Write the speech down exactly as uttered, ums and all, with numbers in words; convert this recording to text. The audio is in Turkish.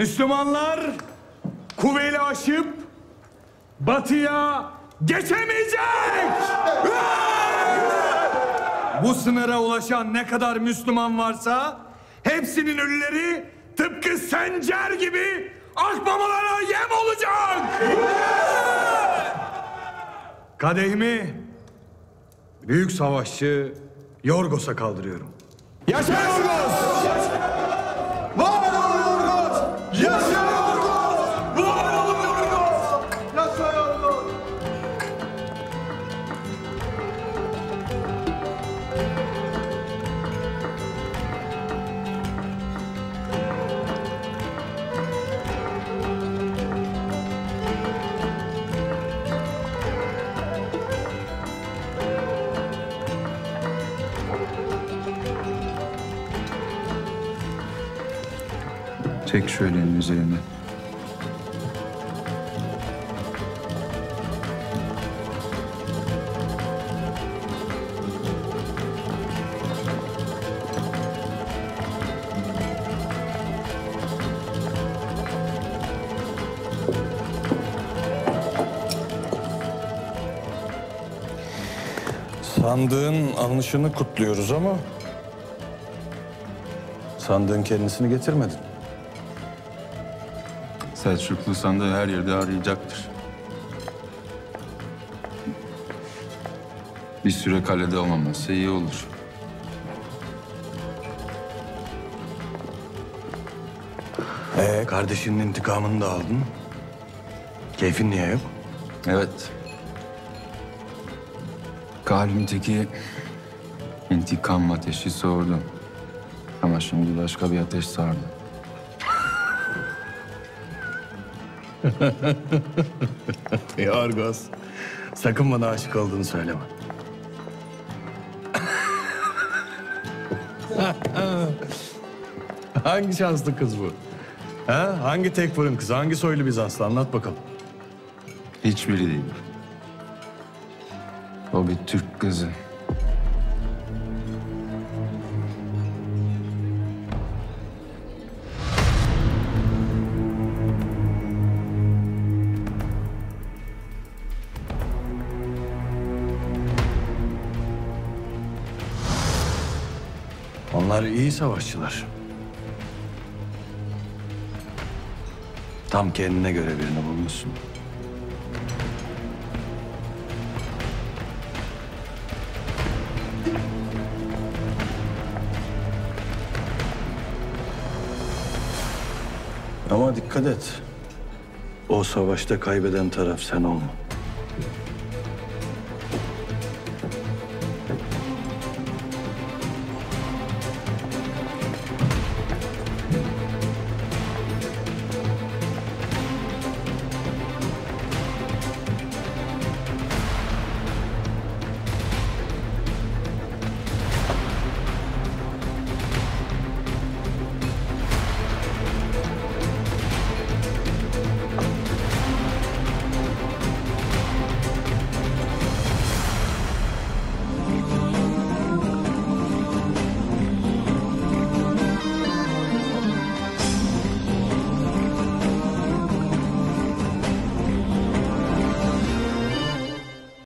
Müslümanlar kuvveli aşıp batıya geçemeyecek! Bu sınıra ulaşan ne kadar Müslüman varsa hepsinin ölüleri tıpkı Sencer gibi akmamalara yem olacak! Kadehimi büyük savaşçı Yorgos'a kaldırıyorum. Yaşa Yorgos! Yaşa! Var ol Yorgos! Yaşa Yorgos! Var ol Yorgos! Yaşa Yorgos! Çek şu elinin üzerine. Sandığın alınışını kutluyoruz ama sandığın kendisini getirmedin. Selçuklu sandığı her yerde arayacaktır. Bir süre kalede olmaması iyi olur. Ee, kardeşinin intikamını da aldın. Keyfin niye yok? Evet. Kalbimdeki intikam ateşi soğurdu. Ama şimdi başka bir ateş sardı. Yorgos, sakın bana aşık olduğunu söyleme. Hangi şanslı kız bu? Ha? Hangi tek fırın kızı, hangi soylu Bizanslı? Anlat bakalım. Hiçbiri değil. O bir Türk kızı. Onlar iyi savaşçılar. Tam kendine göre birini bulmuşsun. Ama dikkat et. O savaşta kaybeden taraf sen olma.